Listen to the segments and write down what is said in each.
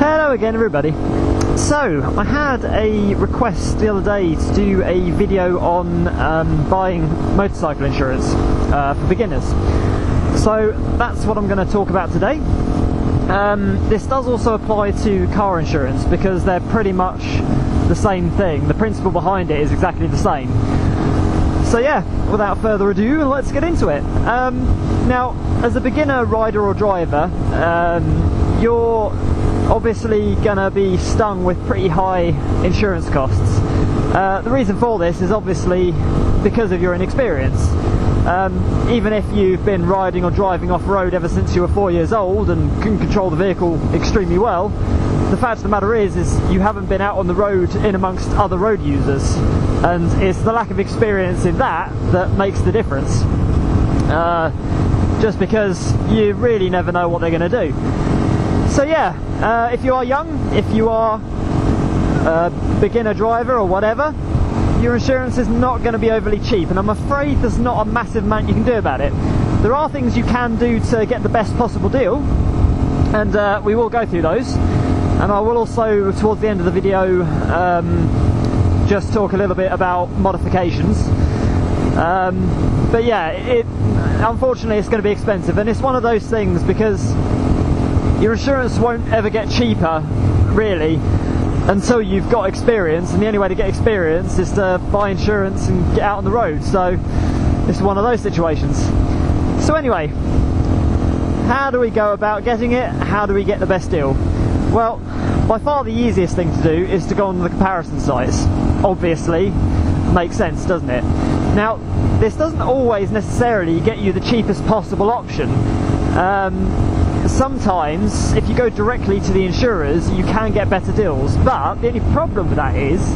Hello again everybody. So I had a request the other day to do a video on buying motorcycle insurance for beginners. So that's what I'm going to talk about today. This does also apply to car insurance because they're pretty much the same thing. The principle behind it is exactly the same. So yeah, without further ado, let's get into it. Now, as a beginner rider or driver, you're obviously gonna be stung with pretty high insurance costs. The reason for this is obviously because of your inexperience. Even if you've been riding or driving off-road ever since you were 4 years old and can control the vehicle extremely well, the fact of the matter is you haven't been out on the road in amongst other road users, and it's the lack of experience in that that makes the difference, just because you really never know what they're going to do. So yeah, if you are young, if you are a beginner driver or whatever, your insurance is not going to be overly cheap, and I'm afraid there's not a massive amount you can do about it. There are things you can do to get the best possible deal, and we will go through those, and I will also, towards the end of the video, just talk a little bit about modifications. But yeah, unfortunately it's going to be expensive, and it's one of those things because your insurance won't ever get cheaper, really, until you've got experience, and the only way to get experience is to buy insurance and get out on the road. So it's one of those situations. So anyway, how do we go about getting it? How do we get the best deal? Well, by far the easiest thing to do is to go on the comparison sites. Obviously, makes sense, doesn't it? Now, this doesn't always necessarily get you the cheapest possible option. Sometimes, if you go directly to the insurers, you can get better deals, but the only problem with that is,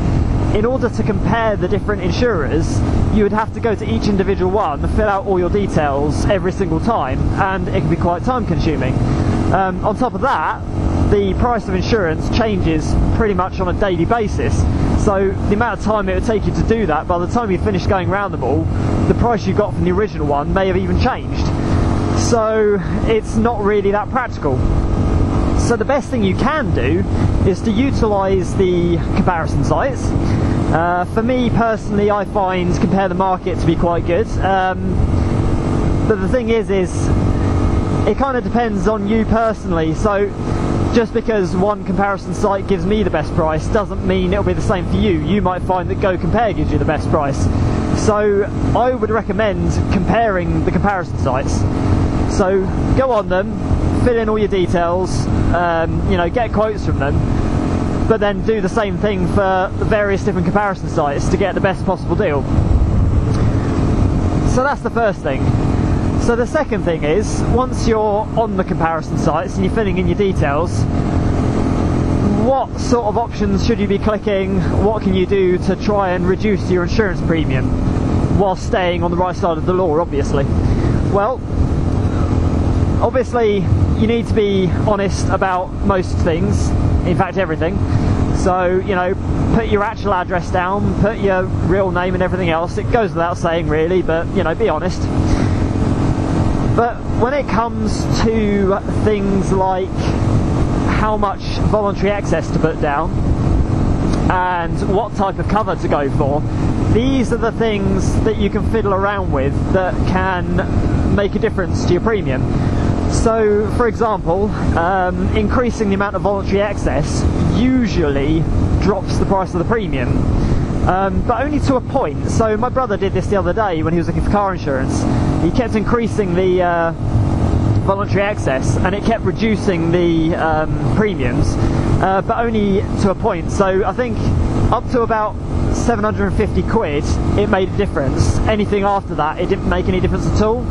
in order to compare the different insurers, you would have to go to each individual one, fill out all your details every single time, and it can be quite time consuming. On top of that, the price of insurance changes pretty much on a daily basis, so the amount of time it would take you to do that, by the time you finish going around them all, the price you got from the original one may have even changed. So it's not really that practical. So the best thing you can do is to utilise the comparison sites. For me personally, I find Compare the Market to be quite good. But the thing is it kind of depends on you personally. So just because one comparison site gives me the best price doesn't mean it'll be the same for you. You might find that Go Compare gives you the best price. So I would recommend comparing the comparison sites. So go on them, fill in all your details, you know, get quotes from them, but then do the same thing for the various different comparison sites to get the best possible deal. So that's the first thing. So the second thing is, once you're on the comparison sites and you're filling in your details, what sort of options should you be clicking? What can you do to try and reduce your insurance premium while staying on the right side of the law, obviously? Well, obviously you need to be honest about most things, in fact everything. So, you know, put your actual address down, put your real name and everything else. It goes without saying really, but, you know, be honest. But when it comes to things like how much voluntary excess to put down and what type of cover to go for, these are the things that you can fiddle around with that can make a difference to your premium. So for example, increasing the amount of voluntary excess usually drops the price of the premium, but only to a point. So my brother did this the other day when he was looking for car insurance. He kept increasing the voluntary excess and it kept reducing the premiums, but only to a point. So I think up to about 750 quid it made a difference. Anything after that it didn't make any difference at all.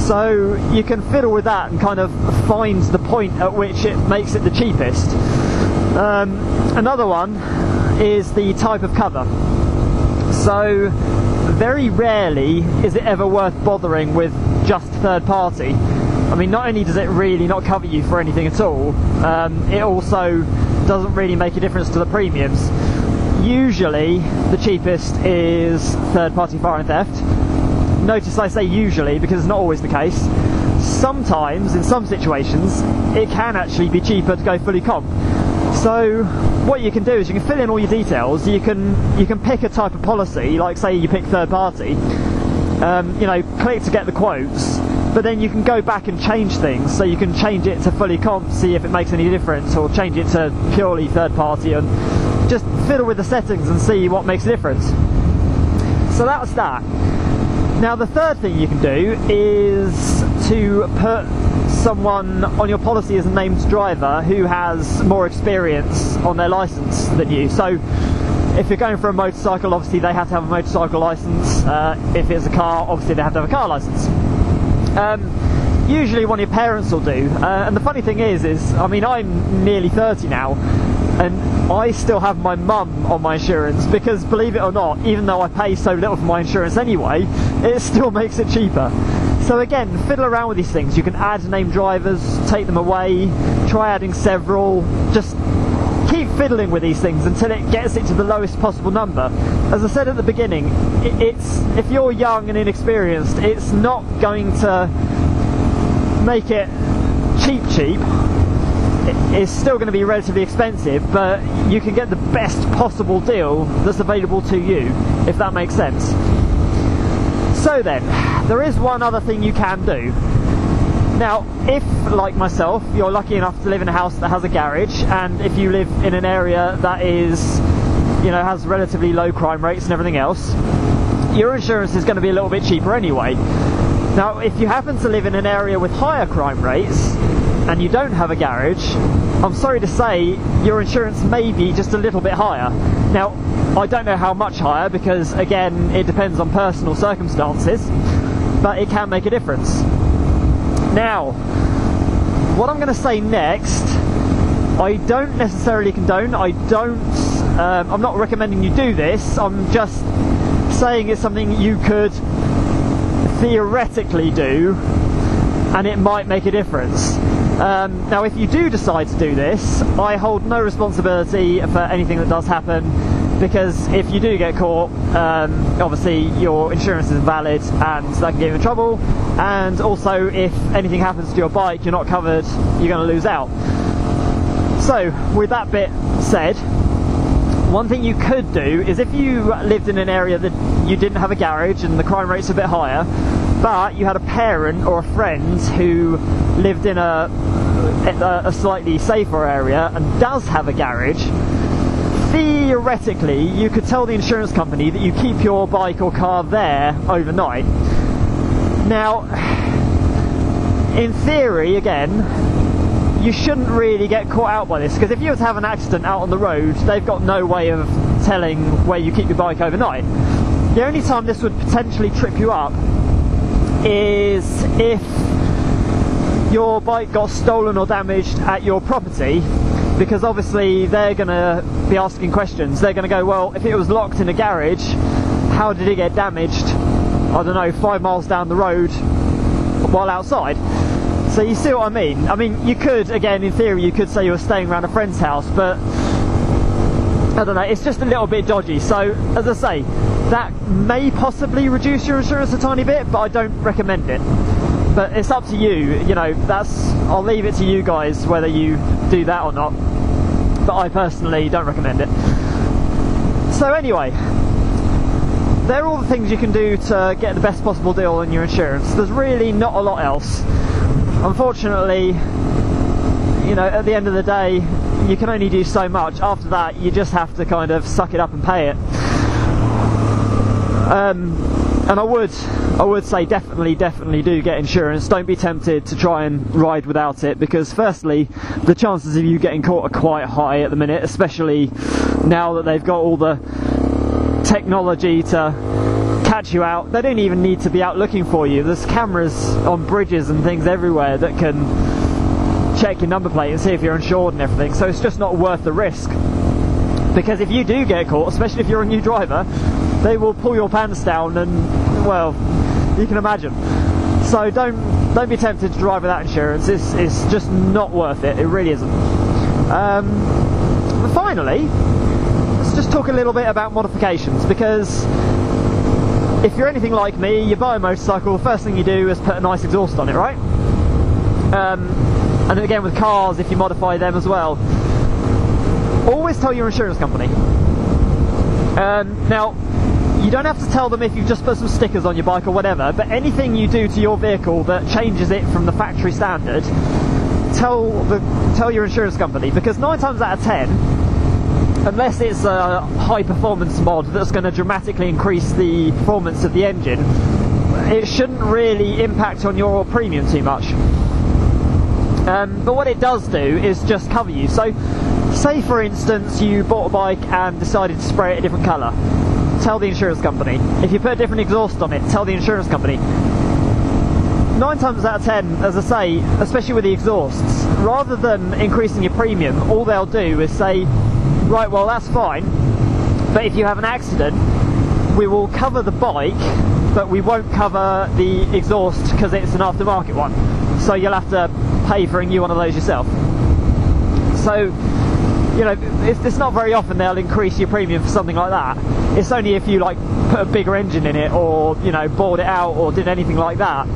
So you can fiddle with that and kind of find the point at which it makes it the cheapest. Another one is the type of cover. So very rarely is it ever worth bothering with just third party. I mean, not only does it really not cover you for anything at all, it also doesn't really make a difference to the premiums. Usually the cheapest is third-party fire and theft. Notice I say usually because it's not always the case. Sometimes, in some situations, it can actually be cheaper to go fully comp. So what you can do is you can fill in all your details. You can pick a type of policy, like say you pick third party. You know, click to get the quotes, but then you can go back and change things. So you can change it to fully comp, see if it makes any difference, or change it to purely third party, and just fiddle with the settings and see what makes a difference. So that's that. Now the third thing you can do is to put someone on your policy as a named driver who has more experience on their licence than you. So if you're going for a motorcycle, obviously they have to have a motorcycle licence. If it's a car, obviously they have to have a car licence. Usually one of your parents will do. And the funny thing is I mean, I'm nearly 30 now, and I still have my mum on my insurance, because believe it or not, even though I pay so little for my insurance anyway, it still makes it cheaper. So again, fiddle around with these things. You can add named drivers, take them away, try adding several, just keep fiddling with these things until it gets it to the lowest possible number. As I said at the beginning, it's, if you're young and inexperienced, it's not going to make it cheap. It's still going to be relatively expensive, but you can get the best possible deal that's available to you, if that makes sense. So then, there is one other thing you can do. Now, if, like myself, you're lucky enough to live in a house that has a garage, and if you live in an area that is, you know, has relatively low crime rates and everything else, your insurance is going to be a little bit cheaper anyway. Now, if you happen to live in an area with higher crime rates, and you don't have a garage, I'm sorry to say your insurance may be just a little bit higher. Now, I don't know how much higher, because again, it depends on personal circumstances, but it can make a difference. Now, what I'm going to say next, I don't necessarily condone, I'm not recommending you do this, I'm just saying it's something you could theoretically do, and it might make a difference. Now, if you do decide to do this, I hold no responsibility for anything that does happen, because if you do get caught, obviously your insurance is invalid and that can get you in trouble, and also if anything happens to your bike, you're not covered, you're going to lose out. So, with that bit said, one thing you could do is, if you lived in an area that you didn't have a garage and the crime rate's a bit higher, but you had a parent or a friend who lived in a slightly safer area and does have a garage, theoretically you could tell the insurance company that you keep your bike or car there overnight. Now, in theory, again, you shouldn't really get caught out by this, because if you were to have an accident out on the road, they've got no way of telling where you keep your bike overnight. The only time this would potentially trip you up is if your bike got stolen or damaged at your property, because obviously they're going to be asking questions. They're going to go, well, if it was locked in a garage, how did it get damaged, I don't know, 5 miles down the road while outside? So you see what I mean? I mean, you could, again, in theory, you could say you were staying around a friend's house, but I don't know, it's just a little bit dodgy. So, as I say, that may possibly reduce your insurance a tiny bit, but I don't recommend it. But it's up to you, you know, that's, I'll leave it to you guys whether you do that or not, but I personally don't recommend it. So anyway, they're all the things you can do to get the best possible deal on your insurance. There's really not a lot else. Unfortunately, you know, at the end of the day, you can only do so much. After that, you just have to kind of suck it up and pay it. And I would say definitely do get insurance. Don't be tempted to try and ride without it, because firstly, the chances of you getting caught are quite high at the minute, especially now that they've got all the technology to catch you out. They don't even need to be out looking for you. There's cameras on bridges and things everywhere that can check your number plate and see if you're insured and everything, so it's just not worth the risk. Because if you do get caught, especially if you're a new driver, they will pull your pants down, and, well, you can imagine. So don't be tempted to drive without insurance. It's just not worth it. It really isn't. But finally, let's just talk a little bit about modifications, because if you're anything like me, you buy a motorcycle, the first thing you do is put a nice exhaust on it, right? And again with cars, if you modify them as well. Always tell your insurance company. Now, you don't have to tell them if you've just put some stickers on your bike or whatever, but anything you do to your vehicle that changes it from the factory standard, tell your insurance company, because 9 times out of 10, unless it's a high performance mod that's going to dramatically increase the performance of the engine, it shouldn't really impact on your premium too much. But what it does do is just cover you. So say for instance you bought a bike and decided to spray it a different colour, tell the insurance company. If you put a different exhaust on it, tell the insurance company. 9 times out of 10, as I say, especially with the exhausts, rather than increasing your premium, all they'll do is say, right, well that's fine, but if you have an accident, we will cover the bike, but we won't cover the exhaust because it's an aftermarket one. So you'll have to pay for a new one of those yourself. So, you know, it's not very often they'll increase your premium for something like that. It's only if you like put a bigger engine in it, or you know, bored it out or did anything like that,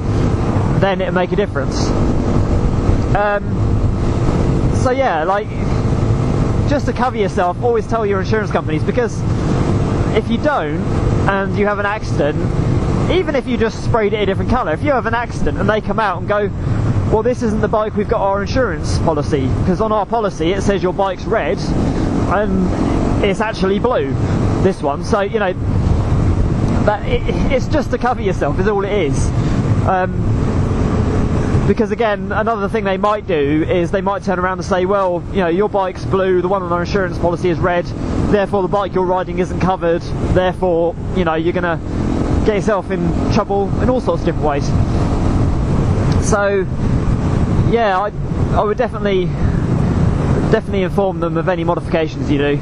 then it'll make a difference. So yeah, like, just to cover yourself, always tell your insurance companies, because if you don't and you have an accident, even if you just sprayed it a different colour, if you have an accident and they come out and go, well, this isn't the bike we've got our insurance policy, because on our policy it says your bike's red and it's actually blue, this one. So, you know, that it's just to cover yourself is all it is. Because again, another thing they might do is they might turn around and say, well, you know, your bike's blue, the one on our insurance policy is red, therefore the bike you're riding isn't covered, therefore, you know, you're gonna get yourself in trouble in all sorts of different ways. So yeah, I would definitely inform them of any modifications you do.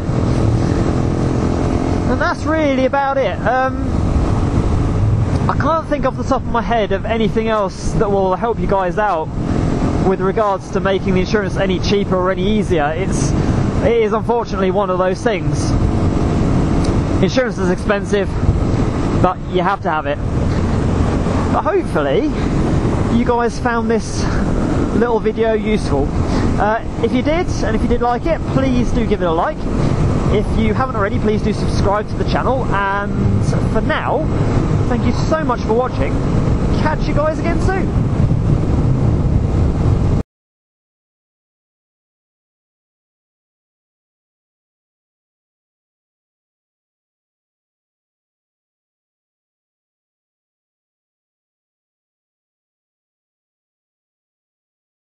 And that's really about it. I can't think off the top of my head of anything else that will help you guys out with regards to making the insurance any cheaper or any easier. It is unfortunately one of those things. Insurance is expensive, but you have to have it. But hopefully you guys found this little video useful. If you did, and if you did like it, please do give it a like. If you haven't already, please do subscribe to the channel, and for now, thank you so much for watching. Catch you guys again soon.